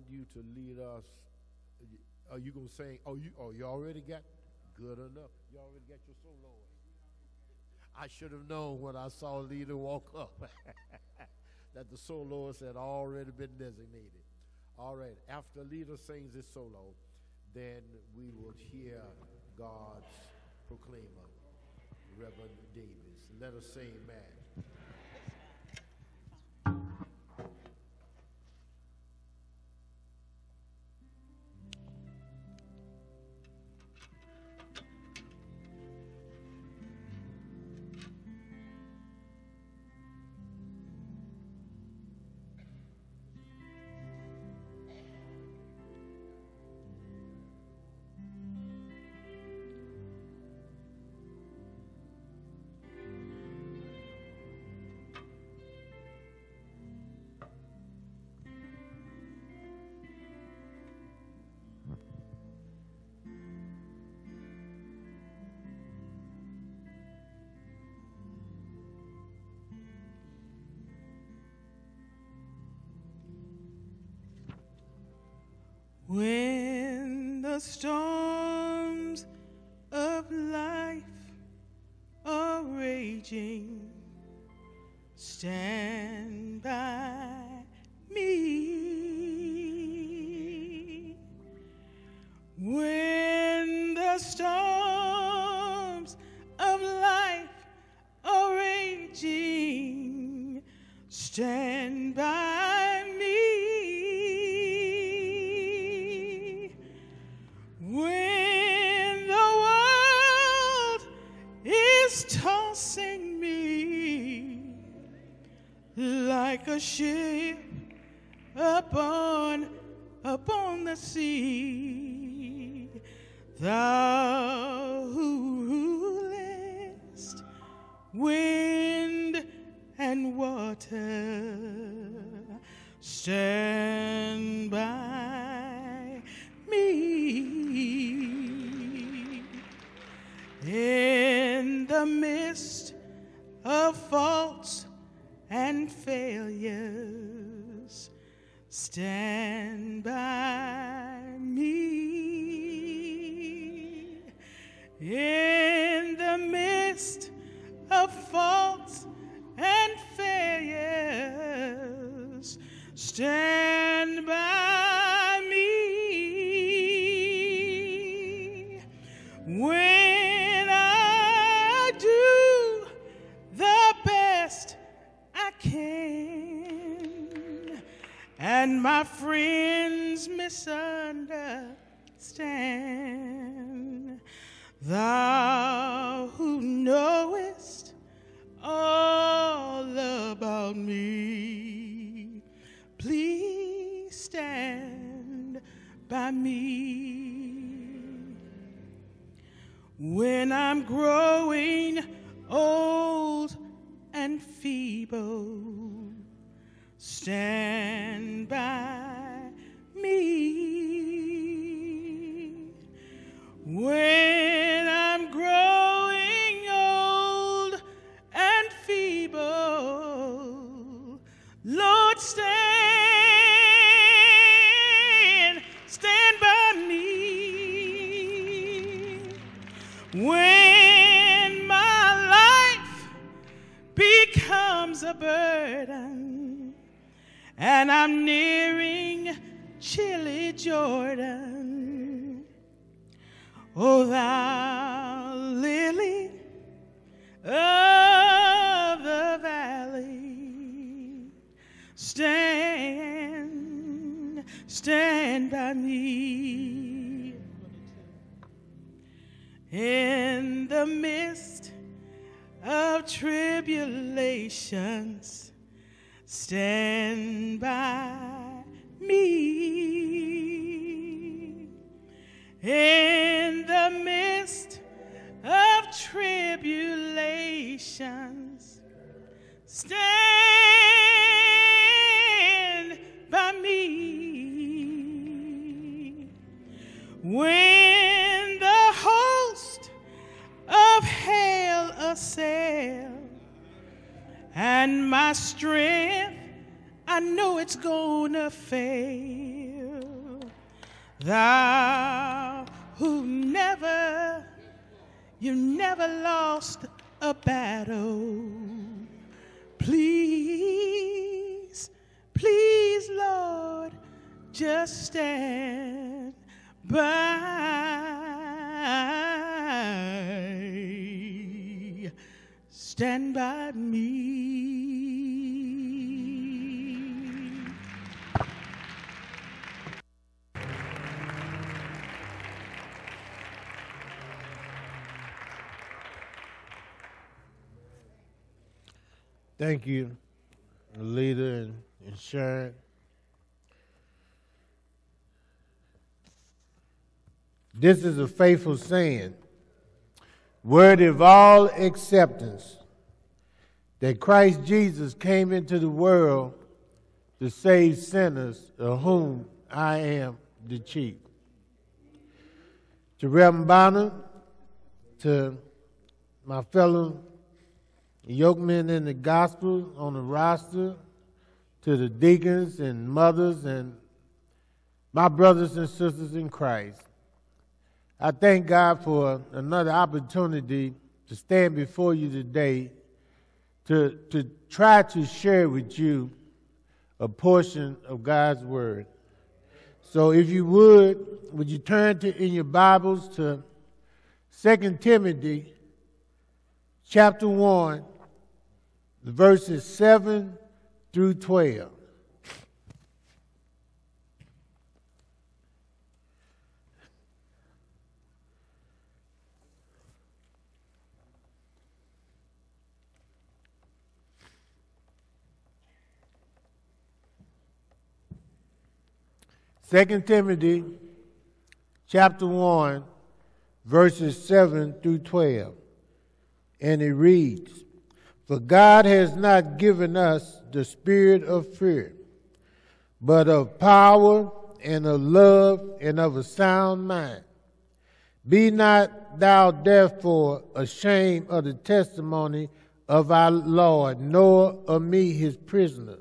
want you to lead us. Are you going to sing? Oh, you already got? Good enough. You already got your solo. I should have known when I saw a leader walk up that the soloist had already been designated. All right. After leader sings his solo, then we will hear God's proclaimer, Reverend Davis. Let us say amen. When the storms of life are raging, stand by me. When the storms of life are raging, stand by me. Like a ship upon the sea, thou who rulest wind and water, stand by me. In the midst of faults and failures, stand by me. In the midst of faults and failures, stand by me. When I do the best I can, and my friends misunderstand, thou who knowest all about me, please stand by me. When I'm growing old and feeble, stand by me. When I'm growing old and feeble, Lord, stand by me. When becomes a burden, and I'm nearing chilly Jordan, O thou lily of the valley, stand by me. In the mist of tribulations, stand by me. In the midst of tribulations, stand by me. When the host of hail assail, and my strength, I know it's gonna fail, Thou who never, you never lost a battle. Please, please, Lord, just stand by. Stand by me. Thank you, Leader and Sharon. This is a faithful saying, worthy of all acceptance, that Christ Jesus came into the world to save sinners, of whom I am the chief. To Reverend Bonner, to my fellow yokemen in the gospel on the roster, to the deacons and mothers and my brothers and sisters in Christ, I thank God for another opportunity to stand before you today to try to share with you a portion of God's word. So if you would you turn in your Bibles to 2 Timothy chapter 1, verses 7 through 12. Second Timothy, chapter 1, verses 7 through 12, and it reads, "For God has not given us the spirit of fear, but of power and of love and of a sound mind. Be not thou therefore ashamed of the testimony of our Lord, nor of me his prisoner,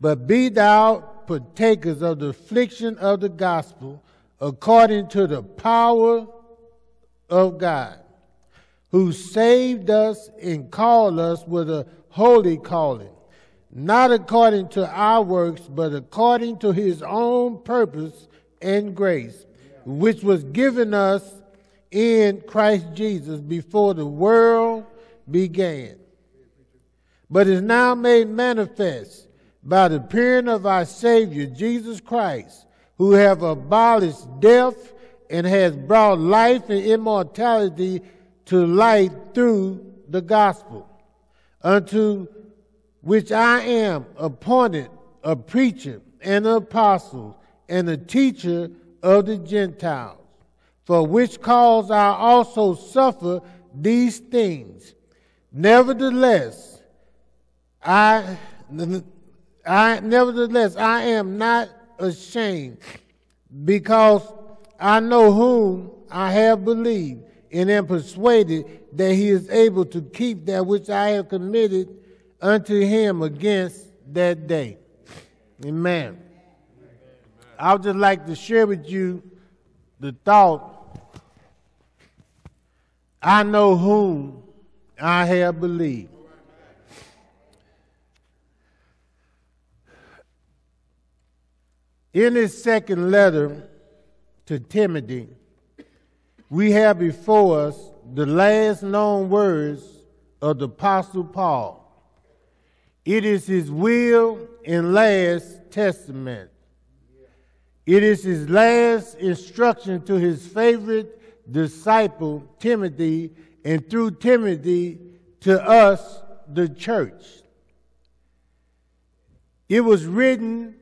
but be thou partakers of the affliction of the gospel according to the power of God, who saved us and called us with a holy calling, not according to our works, but according to his own purpose and grace, which was given us in Christ Jesus before the world began, but is now made manifest by the appearing of our Savior, Jesus Christ, who have abolished death and has brought life and immortality to light through the gospel, unto which I am appointed a preacher and an apostle and a teacher of the Gentiles, for which cause I also suffer these things. Nevertheless, I am not ashamed, because I know whom I have believed and am persuaded that he is able to keep that which I have committed unto him against that day." Amen. I would just like to share with you the thought, I know whom I have believed. In his second letter to Timothy, we have before us the last known words of the Apostle Paul. It is his will and last testament. It is his last instruction to his favorite disciple, Timothy, and through Timothy to us, the church. It was written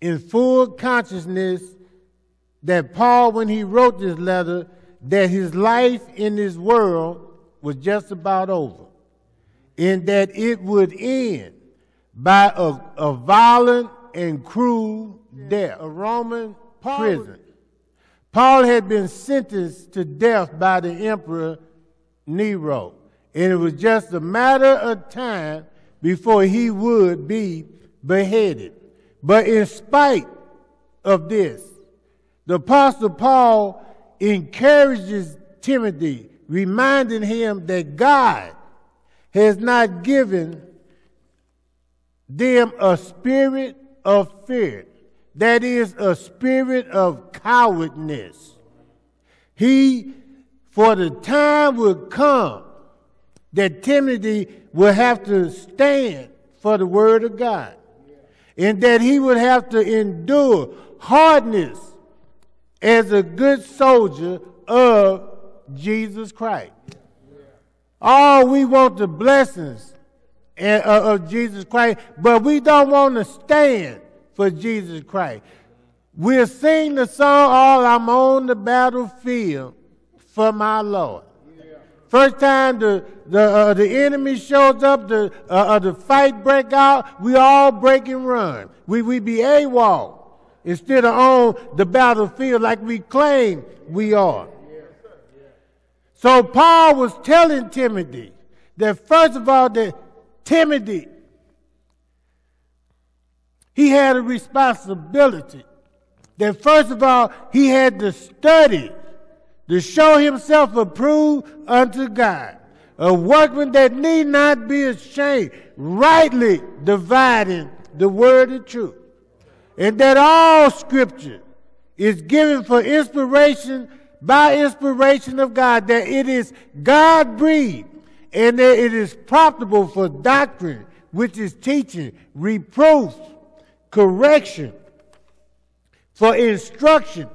in full consciousness that Paul, when he wrote this letter, that his life in this world was just about over, and that it would end by a violent and cruel death, a Roman prison. Paul had been sentenced to death by the Emperor Nero, and it was just a matter of time before he would be beheaded. But in spite of this, The Apostle Paul encourages Timothy, reminding him that God has not given them a spirit of fear, that is, a spirit of cowardness. For the time will come that Timothy will have to stand for the word of God, and that he would have to endure hardness as a good soldier of Jesus Christ. Oh, we want the blessings of Jesus Christ, but we don't want to stand for Jesus Christ. We'll sing the song, "All I'm on the battlefield for my Lord." First time the enemy shows up, the fight break out, we all break and run. We be AWOL instead of on the battlefield like we claim we are. So Paul was telling Timothy that, first of all, that Timothy, he had a responsibility. That first of all, he had to study to show himself approved unto God, a workman that need not be ashamed, rightly dividing the word of truth. And that all scripture is given for inspiration, by inspiration of God, that it is God-breathed, and that it is profitable for doctrine, which is teaching, reproof, correction, for instruction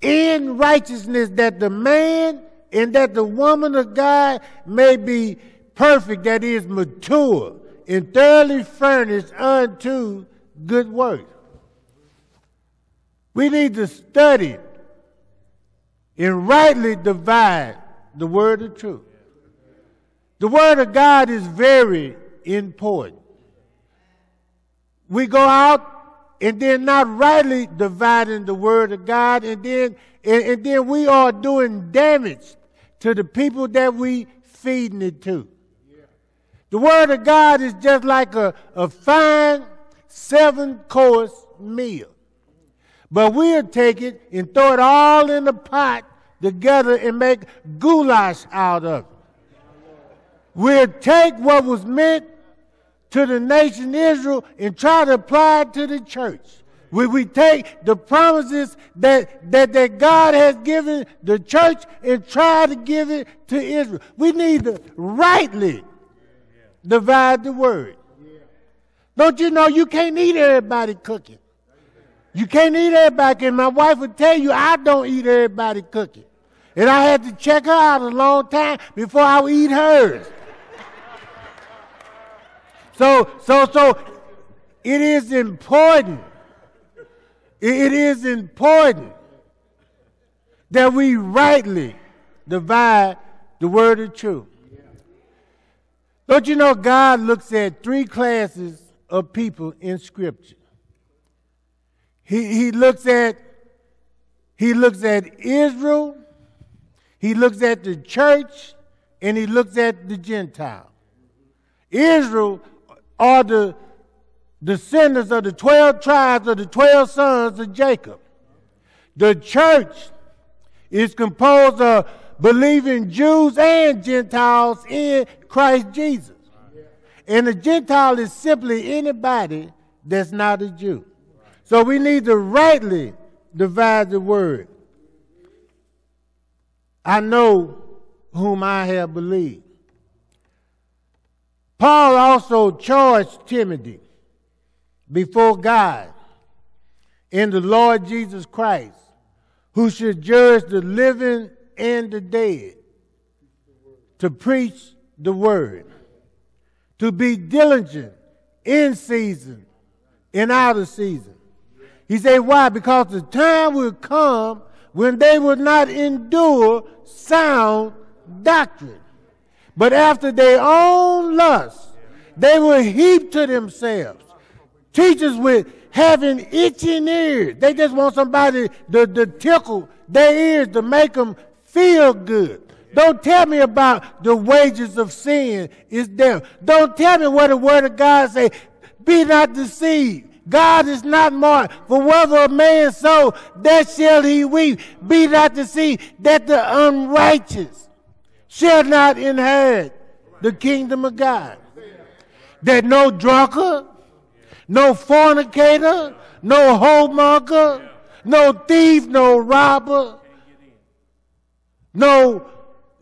in righteousness, that the man and that the woman of God may be perfect, that is, mature and thoroughly furnished unto good work. We need to study and rightly divide the word of truth. The word of God is very important. We go out and then not rightly dividing the word of God, and then we are doing damage to the people that we feeding it to. The word of God is just like a fine 7-course meal. But we'll take it and throw it all in the pot together and make goulash out of it. We'll take what was meant to the nation Israel and try to apply it to the church. We take the promises that God has given the church and try to give it to Israel. We need to rightly divide the word. Don't you know you can't eat everybody cooking? You can't eat everybody cooking. My wife would tell you I don't eat everybody cooking. And I had to check her out a long time before I would eat hers. So it is important. It is important that we rightly divide the word of truth. Don't you know God looks at 3 classes of people in Scripture? He looks at Israel, he looks at the church, and he looks at the Gentile. Israel are the descendants of the 12 tribes of the 12 sons of Jacob. The church is composed of believing Jews and Gentiles in Christ Jesus. And a Gentile is simply anybody that's not a Jew. So we need to rightly divide the word. I know whom I have believed. Paul also charged Timothy before God and the Lord Jesus Christ, who should judge the living and the dead, to preach the word, to be diligent in season and out of season. He said, why? Because the time will come when they will not endure sound doctrine, but after their own lust, they will heap to themselves teachers with having itching ears. They just want somebody to tickle their ears to make them feel good. Don't tell me about the wages of sin is death. Don't tell me what the word of God says. Be not deceived. God is not mocked, for whether a man sow, that shall he reap. Be not deceived, that the unrighteous shall not inherit the kingdom of God. That no drunkard, no fornicator, no whoremonger, no thief, no robber, no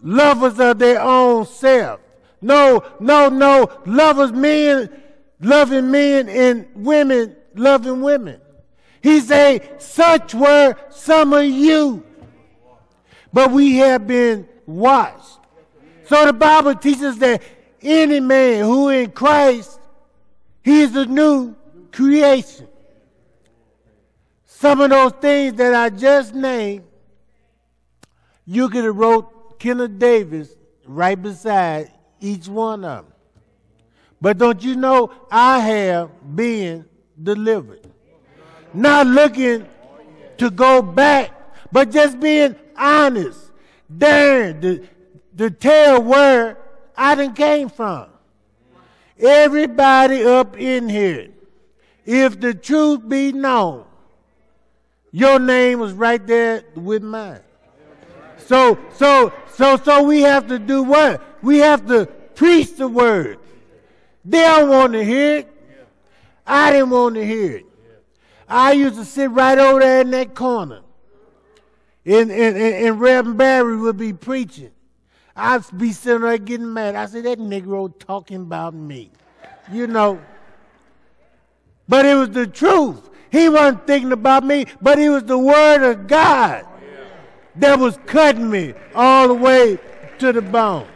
lovers of their own self. No, lovers, men, loving men, and women, loving women. He say, such were some of you, but we have been washed. So the Bible teaches that any man who in Christ, he is a new creation. Some of those things that I just named, you could have wrote Kenneth Davis right beside each one of them. But don't you know, I have been delivered. Not looking to go back, but just being honest, daring to tell where I done came from. Everybody up in here, if the truth be known, your name was right there with mine. So we have to do what? We have to preach the word. They don't want to hear it. I didn't want to hear it. I used to sit right over there in that corner. And Reverend Barry would be preaching. I'd be sitting there getting mad. I said, that Negro talking about me. You know. But it was the truth. He wasn't thinking about me, but it was the word of God that was cutting me all the way to the bone.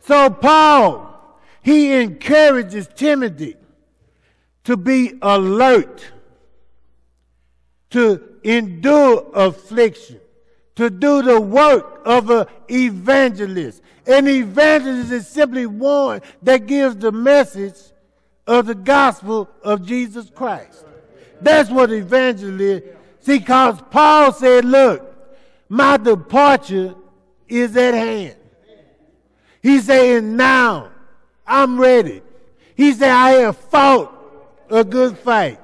So Paul, he encourages Timothy to be alert, to endure affliction, to do the work of an evangelist. An evangelist is simply one that gives the message of the gospel of Jesus Christ. That's what evangelist, see, because Paul said, look, my departure is at hand. He's saying, now I'm ready. He said, I have fought a good fight.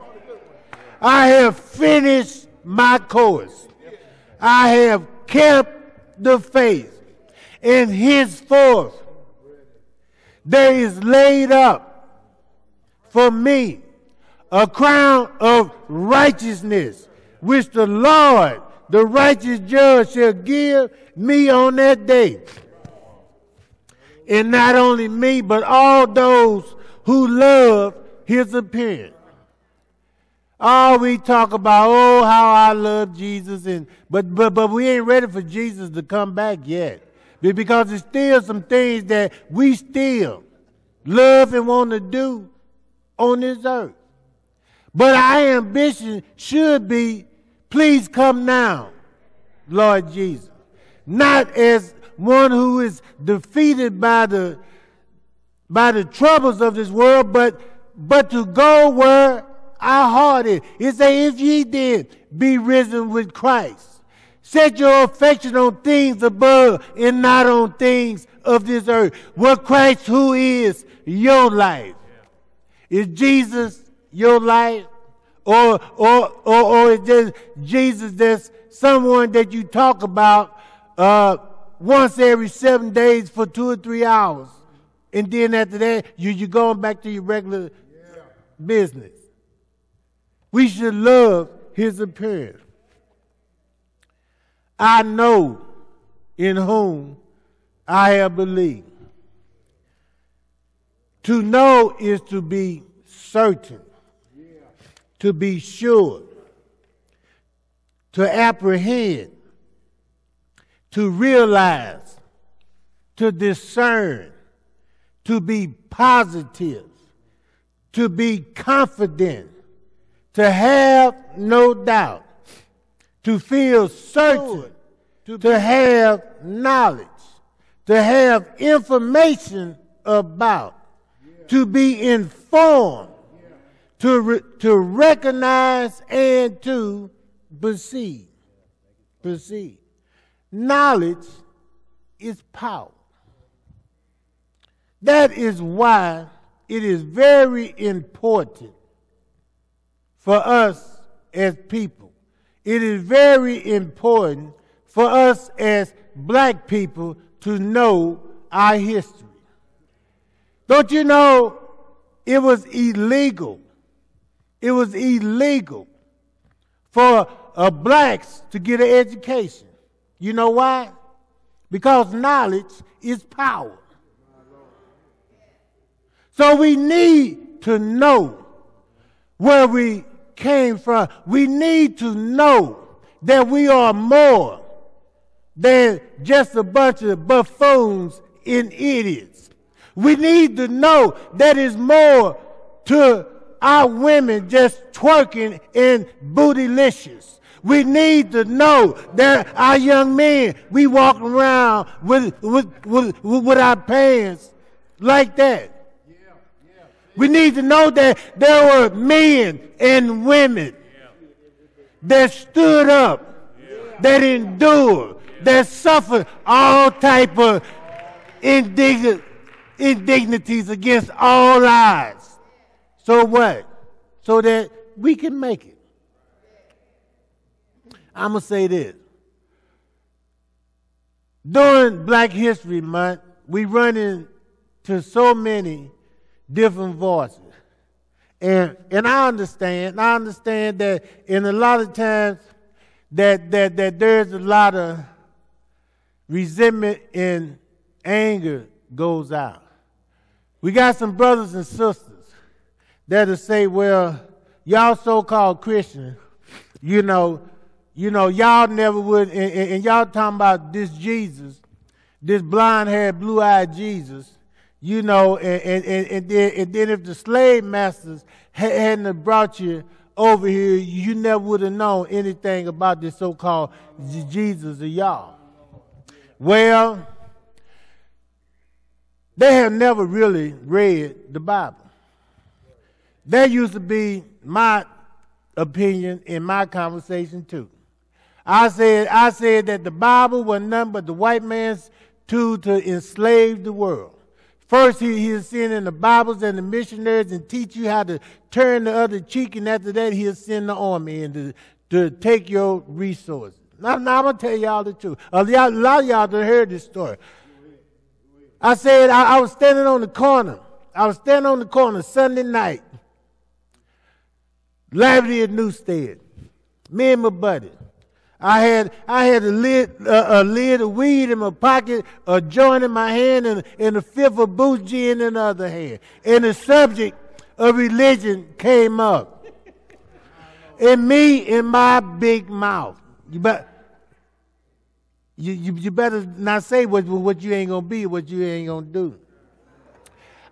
I have finished my course. I have kept the faith. And henceforth, there is laid up for me a crown of righteousness, which the Lord, the righteous judge, shall give me on that day. And not only me, but all those who love his appearance. All we talk about, oh, how I love Jesus, and but we ain't ready for Jesus to come back yet. Because there's still some things that we still love and want to do on this earth. But our ambition should be, please come now, Lord Jesus. Not as one who is defeated by the troubles of this world, but to go where our heart is. It says, if ye then be risen with Christ, set your affection on things above and not on things of this earth. Well, Christ, who is your life? Is Jesus your life? Or is just Jesus that's someone that you talk about once every 7 days for 2 or 3 hours. And then after that, you're going back to your regular business. We should love his appearance. I know in whom I have believed. To know is to be certain, to be sure, to apprehend, to realize, to discern, to be positive, to be confident, to have no doubt, to feel certain, to have knowledge, to have information about, to be informed, to recognize and to perceive. Knowledge is power. That is why it is very important for us as people. It is very important for us as black people to know our history. Don't you know it was illegal? It was illegal for blacks to get an education. You know why? Because knowledge is power. So we need to know where we came from. We need to know that we are more than just a bunch of buffoons and idiots. We need to know that it's more to our women just twerking and bootylicious. We need to know that our young men, we walk around with our pants like that. Yeah, yeah. We need to know that there were men and women that stood up, that endured, that suffered all type of indignities against all odds. So what? So that we can make it. I'm going to say this. During Black History Month, we run into so many different voices. And I understand that in a lot of times that there's a lot of resentment and anger goes out. We got some brothers and sisters that'll say, well, y'all so-called Christian, you know, y'all never would, and y'all talking about this Jesus, this blonde-haired, blue-eyed Jesus, you know, and then if the slave masters hadn't brought you over here, you never would have known anything about this so-called Jesus of y'all. Well, they have never really read the Bible. That used to be my opinion in my conversation, too. I said that the Bible was nothing but the white man's tool to enslave the world. First, he'll send in the Bibles and the missionaries and teach you how to turn the other cheek, and after that, he'll send the army in to take your resources. Now I'm going to tell y'all the truth. A lot of y'all have heard this story. I said I was standing on the corner. I was standing on the corner Sunday night, Lavity and Newstead. Me and my buddy. I had a lid of weed in my pocket, a joint in my hand, and a fifth of booze gin in the other hand. And the subject of religion came up. And me in my big mouth. You better not say what you ain't going to be, what you ain't going to do.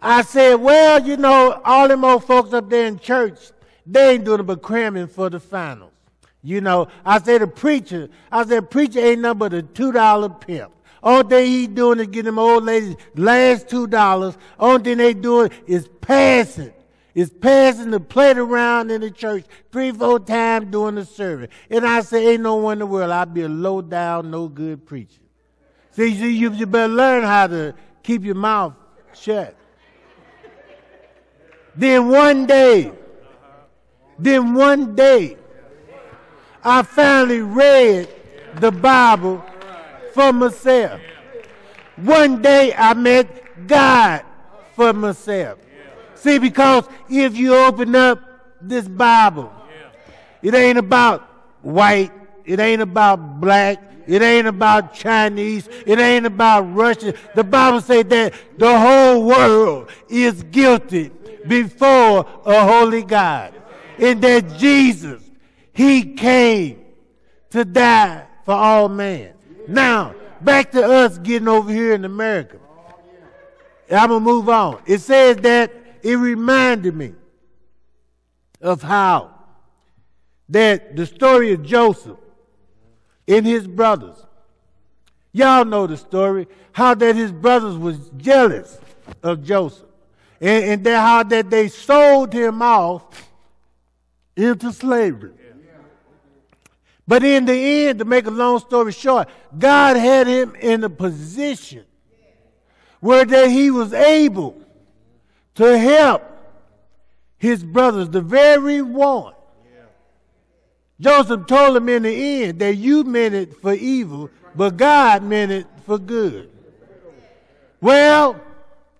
I said, well, you know, all them old folks up there in church, they ain't doing but cramming for the finals. You know, I said, preacher ain't nothing but a $2 pimp. All day he doing is getting them old ladies last $2. All thing they doing is passing. It's passing the plate around in the church 3-4 times during the service. And I said, ain't no one in the world. I'd be a low-down, no-good preacher. See, you better learn how to keep your mouth shut. Then one day, I finally read the Bible for myself. One day I met God for myself. See, because if you open up this Bible, it ain't about white, it ain't about black, it ain't about Chinese, it ain't about Russian. The Bible says that the whole world is guilty before a holy God. And that Jesus, he came to die for all men. Now, back to us getting over here in America. I'm going to move on. It says that it reminded me of how that the story of Joseph and his brothers. Y'all know the story, how that his brothers was jealous of Joseph. And that how that they sold him off into slavery. But in the end, to make a long story short, God had him in a position where that he was able to help his brothers, the very one. Yeah. Joseph told him in the end that you meant it for evil, but God meant it for good. Well,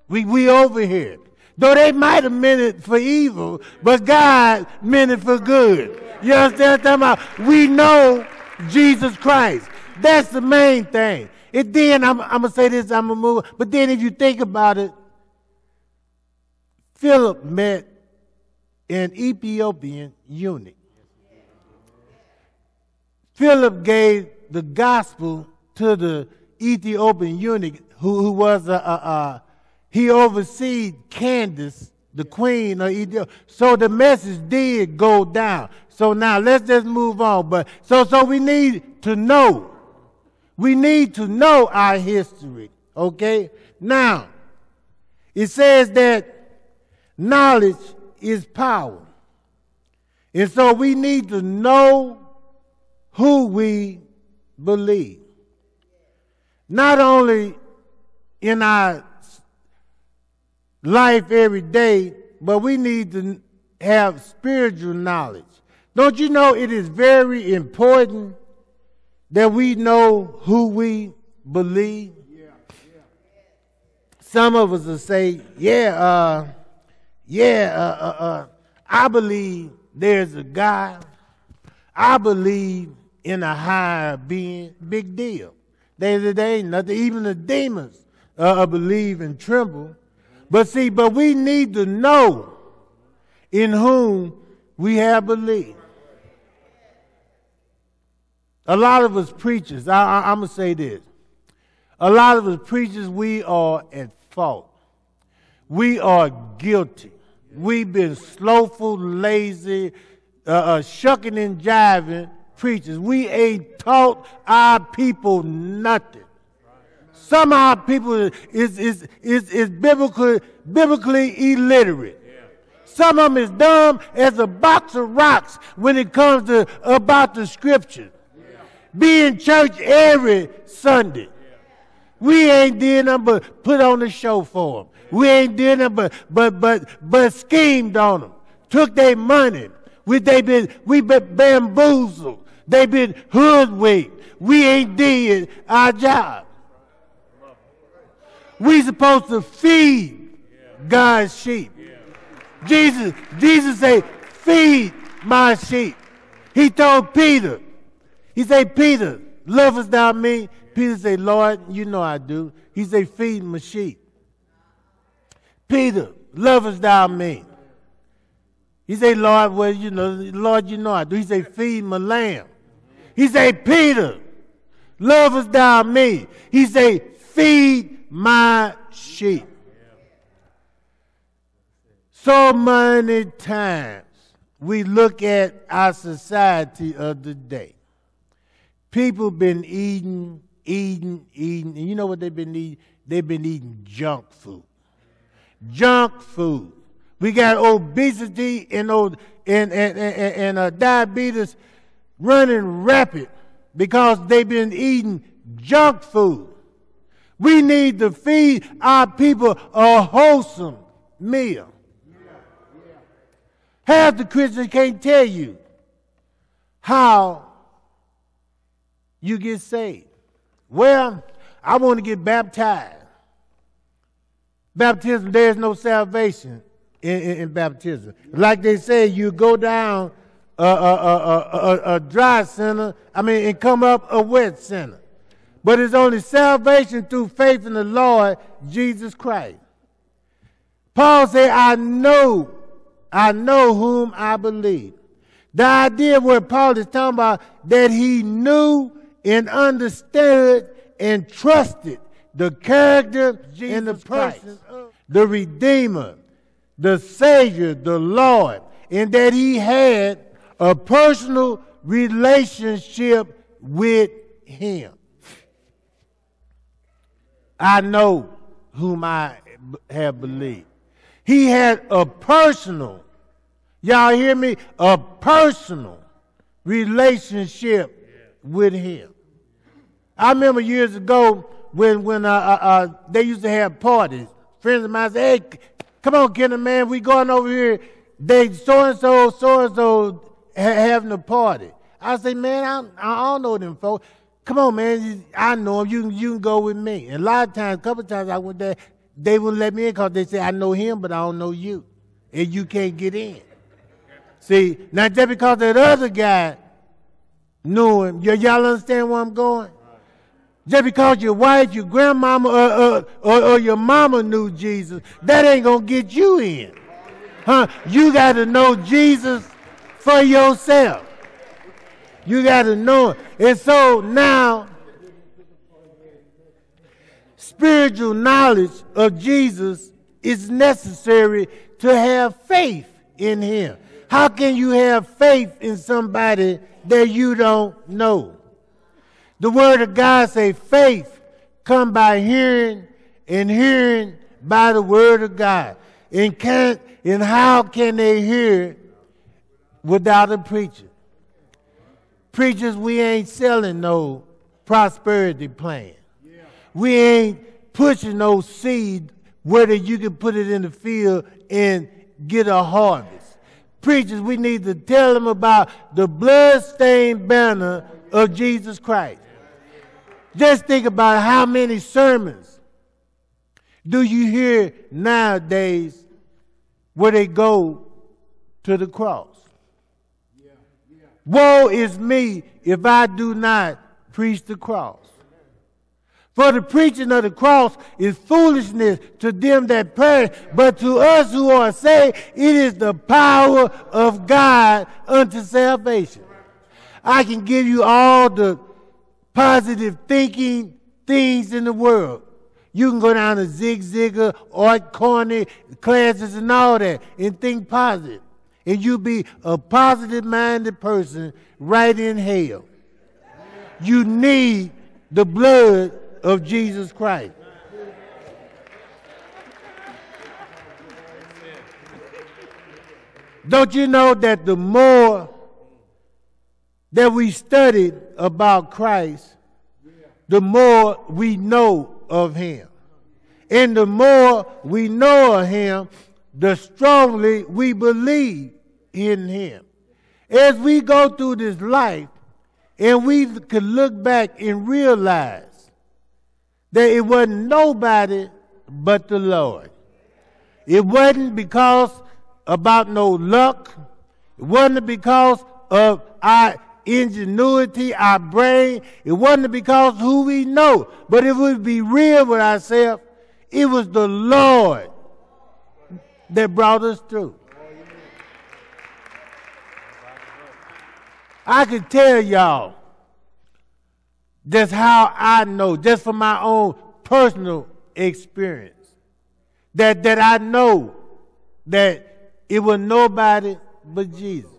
we over here. Though they might have meant it for evil, but God meant it for good. You understand what I'm talking about? We know Jesus Christ. That's the main thing. And then, I'm going to say this, I'm going to move. But then if you think about it, Philip met an Ethiopian eunuch. Philip gave the gospel to the Ethiopian eunuch who was he overseed Candace, the queen of Ethiopia. So the message did go down. So now let's just move on. But so we need to know. We need to know our history, okay? Now, it says that knowledge is power. And so we need to know who we believe. Not only in our life every day, but we need to have spiritual knowledge. Don't you know it is very important that we know who we believe? Yeah, yeah. Some of us will say, I believe there's a God. I believe in a higher being. Big deal. They ain't nothing. Even the demons believe and tremble. But see, but we need to know in whom we have believed. A lot of us preachers, I'm going to say this. A lot of us preachers, we are at fault. We are guilty. We've been slothful, lazy, shucking and jiving preachers. We ain't taught our people nothing. Some of our people is biblically illiterate. Some of them is dumb as a box of rocks when it comes to about the scripture. Be in church every Sunday. We ain't did nothing but put on the show for them. We ain't did nothing but schemed on them. Took their money. We been bamboozled. They been hoodwinked. We ain't did our job. We supposed to feed God's sheep. Jesus said, "Feed my sheep." He told Peter. He said, "Peter, lovest thou me?" Peter said, "Lord, you know I do." He said, "Feed my sheep." Peter, lovest thou me? He said, "Lord, well, you know, Lord, you know I do." He said, "Feed my lamb." He said, "Peter, lovest thou me?" He said, "Feed my sheep." So many times we look at our society of the day. People been eating, and you know what they've been eating? They've been eating junk food. Junk food. We got obesity and diabetes running rapid because they've been eating junk food. We need to feed our people a wholesome meal. Half the Christians can't tell you how you get saved. Well, I want to get baptized. Baptism, there's no salvation in baptism. Like they say, you go down a dry sinner, and come up a wet sinner. But it's only salvation through faith in the Lord Jesus Christ. Paul said, I know whom I believe. The idea where Paul is talking about that he knew and understood and trusted the character and the person, the Redeemer, the Savior, the Lord, and that he had a personal relationship with him. I know whom I have believed. He had a personal, y'all hear me, a personal relationship with him. I remember years ago when they used to have parties. Friends of mine said, "Hey, Come on, Kenneth, man. We going over here. They so-and-so having a party. I say, man, I don't know them folks. Come on, man. I know them. You can go with me. And a lot of times, a couple of times I went there, they wouldn't let me in because they said, I know him, but I don't know you. And you can't get in. See, not just because that other guy knew him. Y'all understand where I'm going? Just because your wife, your grandmama, or your mama knew Jesus, that ain't going to get you in. Huh? You got to know Jesus for yourself. You got to know it. And so now, spiritual knowledge of Jesus is necessary to have faith in him. How can you have faith in somebody that you don't know? The word of God say faith come by hearing, and hearing by the word of God. And how can they hear without a preacher? Preachers, we ain't selling no prosperity plan. Yeah. We ain't pushing no seed whether you can put it in the field and get a harvest. Preachers, we need to tell them about the bloodstained banner of Jesus Christ. Just think about how many sermons do you hear nowadays where they go to the cross. Yeah, yeah. Woe is me if I do not preach the cross. For the preaching of the cross is foolishness to them that perish, but to us who are saved, it is the power of God unto salvation. I can give you all the positive thinking things in the world. You can go down to Zig Zigger, Art Corney classes and all that and think positive. And you'll be a positive-minded person right in hell. You need the blood of Jesus Christ. Don't you know that the more that we studied about Christ, the more we know of him. And the more we know of him, the strongly we believe in him. As we go through this life, and we could look back and realize that it wasn't nobody but the Lord. It wasn't because about no luck. It wasn't because of our ingenuity, our brain. It wasn't because of who we know, but if we be real with ourselves, it was the Lord that brought us through. I could tell y'all just how I know, just from my own personal experience, that I know that it was nobody but Jesus.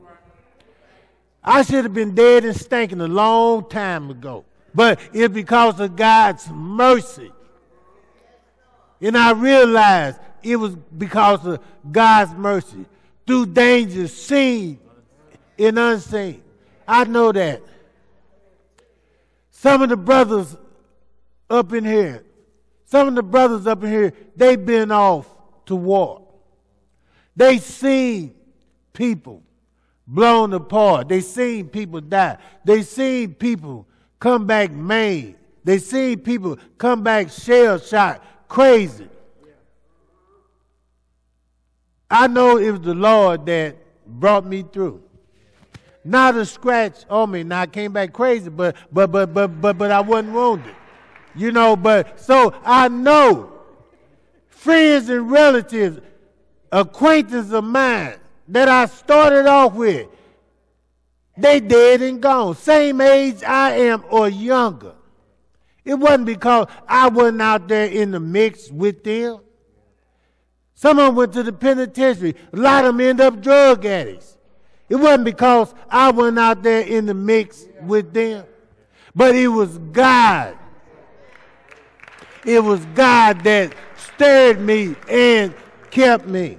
I should have been dead and stinking a long time ago. But it's because of God's mercy. And I realized it was because of God's mercy. Through dangers seen and unseen. I know that. Some of the brothers up in here, they've been off to war. They seen people blown apart. They seen people die. They seen people come back maimed. They seen people come back shell-shocked, crazy. I know it was the Lord that brought me through. Not a scratch on me. Now I came back crazy, but I wasn't wounded. You know, but so I know friends and relatives, acquaintances of mine, that I started off with, they dead and gone. Same age I am or younger. It wasn't because I wasn't out there in the mix with them. Some of them went to the penitentiary. A lot of them end up drug addicts. It wasn't because I wasn't out there in the mix with them. But it was God. It was God that stirred me and kept me.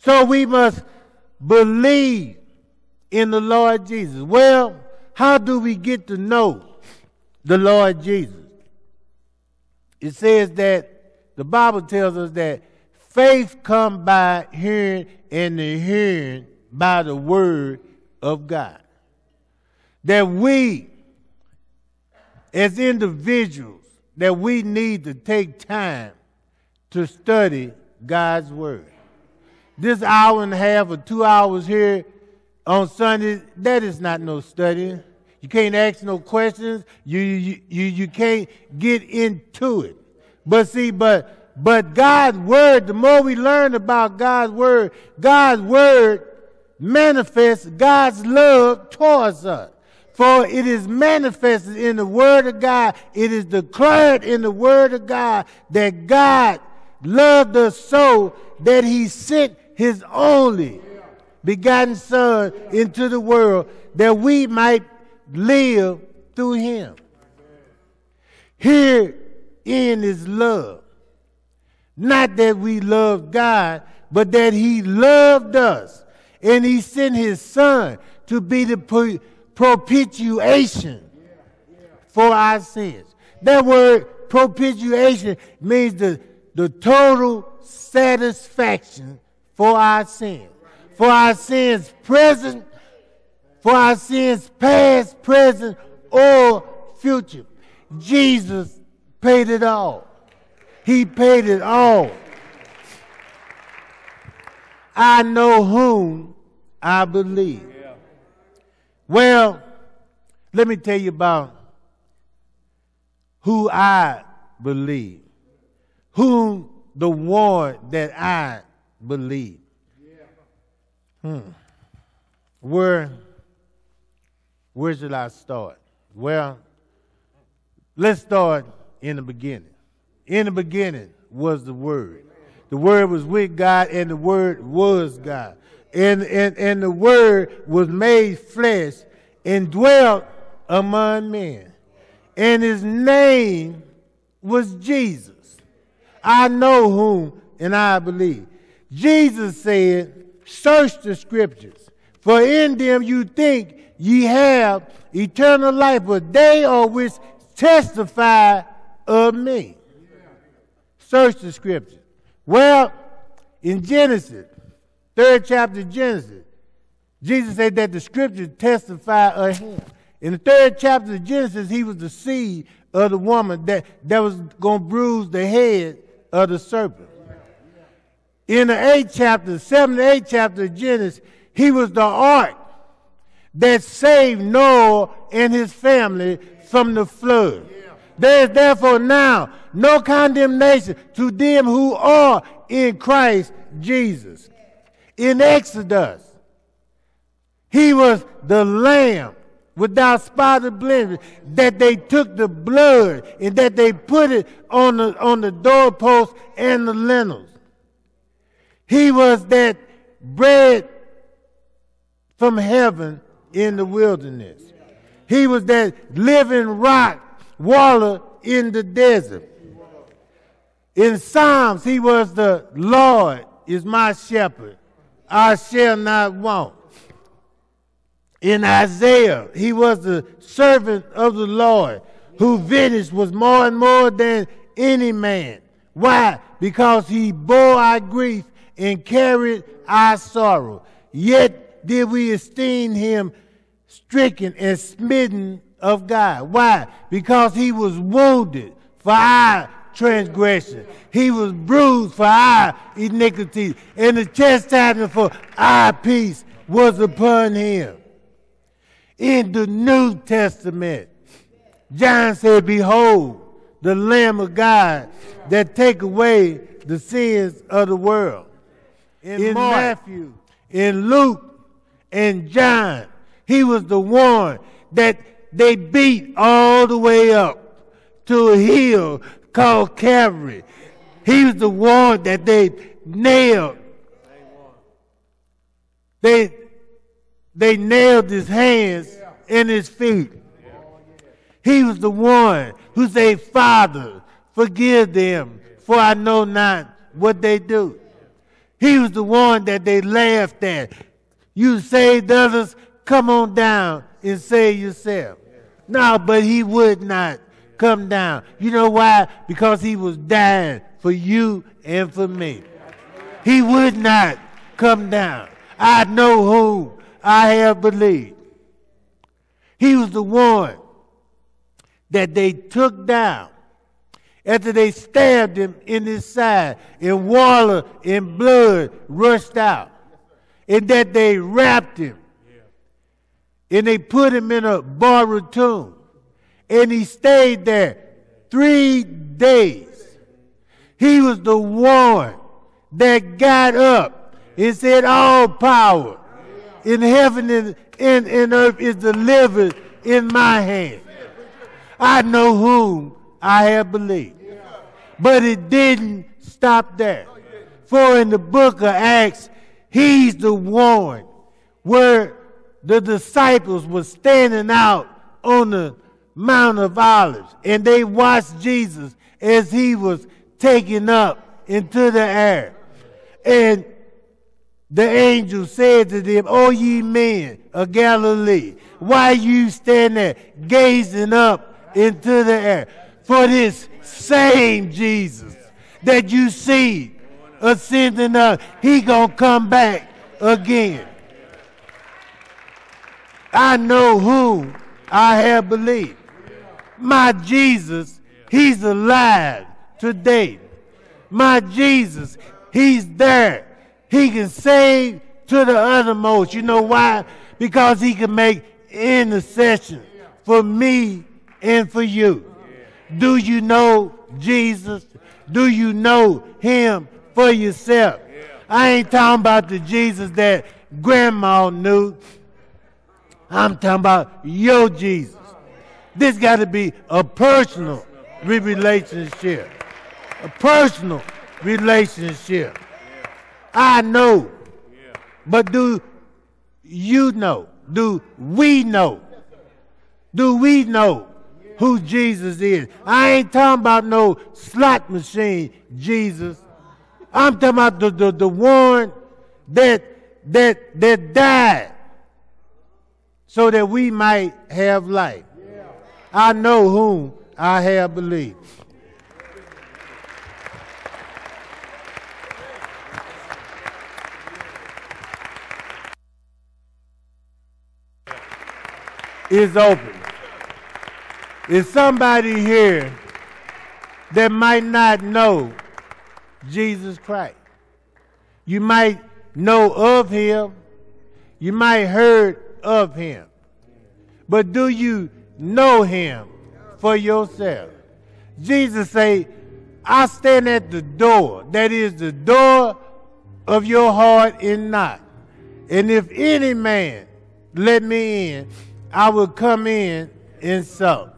So we must believe in the Lord Jesus. Well, how do we get to know the Lord Jesus? It says that the Bible tells us that Faith comes by hearing, and the hearing by the word of God. That we, as individuals, that we need to take time to study God's word. This hour and a half or 2 hours here on Sunday, that is not no studying. You can't ask no questions. You can't get into it. But see, but God's word, the more we learn about God's word manifests God's love towards us. For it is manifested in the word of God. It is declared in the word of God that God loved us so that he sent his only begotten Son into the world that we might live through him. Herein is love. Not that we love God, but that he loved us. And he sent his Son to be the propitiation for our sins. That word propitiation means the total satisfaction for our sins. For our sins present, for our sins past, present, or future. Jesus paid it all. He paid it all. I know whom I believe. Well, let me tell you about who I believe, whom the one that I believe. Where should I start? Well, let's start in the beginning. In the beginning was the Word. The Word was with God, and the Word was God. And the Word was made flesh and dwelt among men. And his name was Jesus. I know whom and I believe. Jesus said, search the scriptures, for in them you think ye have eternal life, but they are which testify of me. Search the scriptures. Well, in Genesis, 3rd chapter of Genesis, Jesus said that the scriptures testify of him. In the 3rd chapter of Genesis, he was the seed of the woman that was going to bruise the head of the serpent. In the 8th chapter, 7th and 8th chapter of Genesis, he was the ark that saved Noah and his family from the flood. There is therefore now no condemnation to them who are in Christ Jesus. In Exodus, he was the lamb without spot or blemish, that they took the blood and that they put it on the doorpost and the lintels. He was that bread from heaven in the wilderness. He was that living rock, water in the desert. In Psalms, he was the Lord is my shepherd. I shall not want. In Isaiah, he was the servant of the Lord, whose vintage was more and more than any man. Why? Because he bore our grief and carried our sorrow. Yet did we esteem him stricken and smitten of God. Why? Because he was wounded for our transgression. He was bruised for our iniquities, and the chastisement for our peace was upon him. In the New Testament, John said, behold, the Lamb of God that take away the sins of the world. In Matthew, in Luke, and John, he was the one that they beat all the way up to a hill called Calvary. He was the one that they nailed. They nailed his hands and his feet. He was the one who said, Father, forgive them, for I know not what they do. He was the one that they laughed at. You saved others, come on down and save yourself. No, but he would not come down. You know why? Because he was dying for you and for me. He would not come down. I know whom I have believed. He was the one that they took down after they stabbed him in his side, and water and blood rushed out, and that they wrapped him, and they put him in a borrowed tomb, and he stayed there 3 days. He was the one that got up and said, all power in heaven and in earth is delivered in my hand. I know whom I have believed. But it didn't stop there. For in the book of Acts, he's the one where the disciples were standing out on the Mount of Olives, and they watched Jesus as he was taken up into the air. And the angel said to them, O ye men of Galilee, why you stand there gazing up into the air? For this same Jesus that you see ascending up, he gonna come back again. I know whom I have believed. My Jesus, he's alive today. My Jesus, he's there. He can save to the uttermost. You know why? Because he can make intercession for me and for you. Do you know Jesus? Do you know him for yourself? I ain't talking about the Jesus that grandma knew. I'm talking about your Jesus. This got to be a personal relationship. A personal relationship. I know, but do you know? Do we know? Do we know who Jesus is? I ain't talking about no slot machine Jesus. I'm talking about the one that died so that we might have life. I know whom I have believed. Is open. Is somebody here that might not know Jesus Christ? You might know of him. You might heard of him. But do you know him for yourself? Jesus say, I stand at the door. That is the door of your heart and knock. And if any man let me in, I will come in and sup.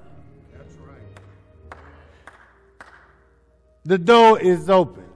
That's right. The door is open.